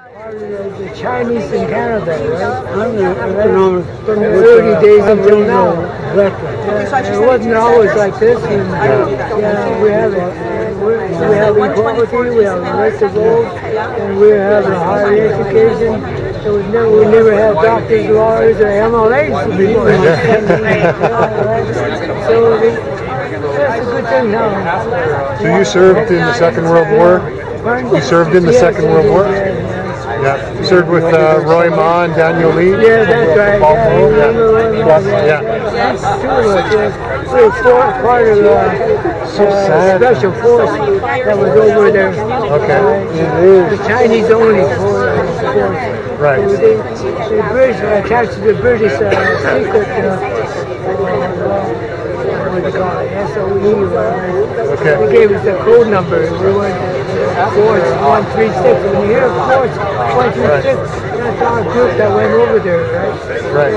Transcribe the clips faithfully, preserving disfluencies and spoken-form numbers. The Chinese in Canada, right? I'm the thirty days until now. Exactly. It wasn't always like this. And, uh, yeah, we have uh, we have equality, we have the right to vote, and we have a higher education. So we never we never had doctors, lawyers, or M L As before. So that's a good thing now. So you served in the Second World War. You served in the yes, Second World War? Yeah. You served with uh, Roy Ma and Daniel Lee? Yeah, that's right. Yeah. That's true. We were part of the uh, so uh, special force that was over there. Okay. Uh, the Chinese only force. Right. The, the British uh, captured the British uh, secret. Uh, uh, What do you call it? S O E. Uh, okay. They gave us a code number. We went force one three six. When you hear force one three six, that's our group that went over there, right? Right.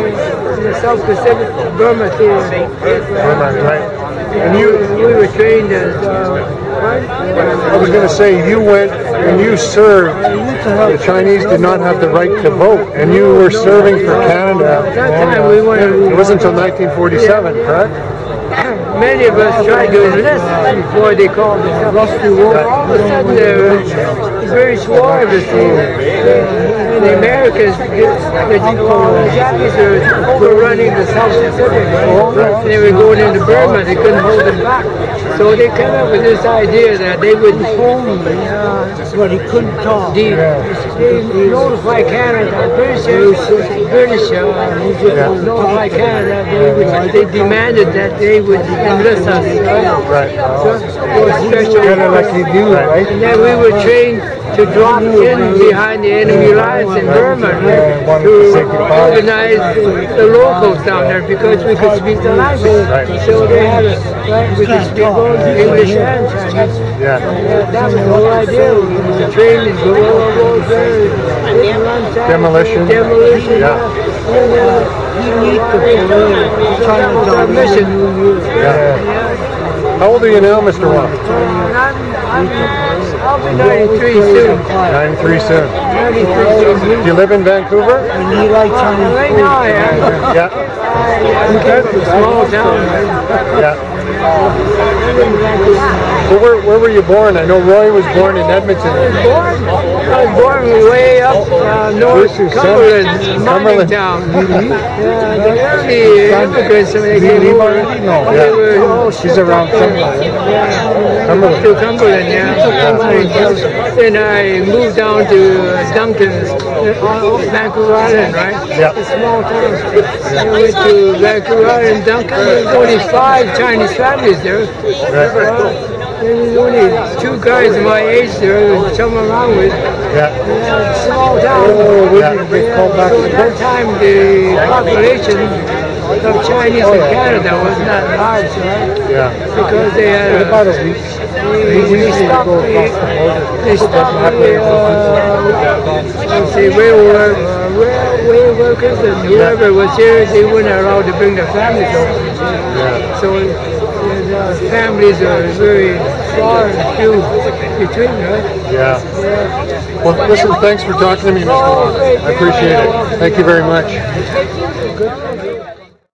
In the South Pacific, Burma theater. Burma, right? And you, we were trained as. Uh, I was going to say, you went and you served. The Chinese did not have the right to vote, and you were serving for Canada. At that time, we went. It wasn't until nineteen forty-seven, correct? Many of us tried to enlist before they called it the Rusty War. All of a sudden, the British war was over. The Americans, the Japanese were running the South Pacific. And they were going into Burma. They couldn't hold them back. So they came up with this idea that they would only, uh, but he couldn't talk. They, they notified Canada, British, British, uh, notified Canada. They, would, they demanded that they would enlist us. Right. So, kind of like they do, right? And then we were trained to drop in behind the enemy lines in Burma to organize the locals down there because we could speak the language. Right. So they had us, right? We could speak both English and Chinese. Yeah. Uh, that was the whole idea. The train is going all over there. Demolition. Demolition. Yeah. You need to yeah. How old are you now, Mister Wong? I'll be ninety-three soon. ninety-three soon. Do you live in Vancouver? Right now I am. Yeah. A small town. Yeah. So where, where were you born? I know Roy was born in Edmonton. I was born, I was born way up uh, north Cumberland, Cumberland town. Yeah, the early immigrants, when they came over, no, they were all shipped around Cumberland. Yeah. Cumberland. To Cumberland, yeah. And I moved down to Duncan's, Vancouver Island, right? Yeah. It's a small town. I went to Vancouver Island, Duncan. There's only five Chinese families there. Right. Uh, There's only two guys my age there to come around with. Yeah. Uh, small town. Oh, yeah. Yeah. Yeah. So at that time, the population of Chinese in Canada was not large, right? Yeah. Because they had. About a week. They stopped the. They stopped the. Uh, let's see, railroad, uh, railway workers and whoever was here, they weren't allowed to bring their families over. Yeah. So. Uh, families are very far and few between, right? Yeah. Yeah. Well, listen, thanks for talking to me, Mister Wong. I appreciate it. Thank you very much.